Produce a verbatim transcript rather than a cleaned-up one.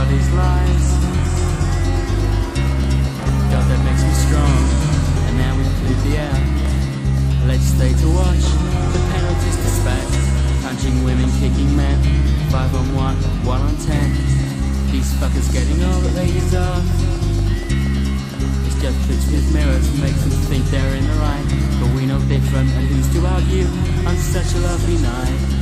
everybody's lies. God, that makes me strong, and now we leave the air. Legislate to watch, the penalties dispatched. Punching women, kicking men, five on one, one on ten. These fuckers getting all that they deserve. It's just tricks with mirrors, makes them think they're in the right, but we know different, and who's to argue on such a lovely night.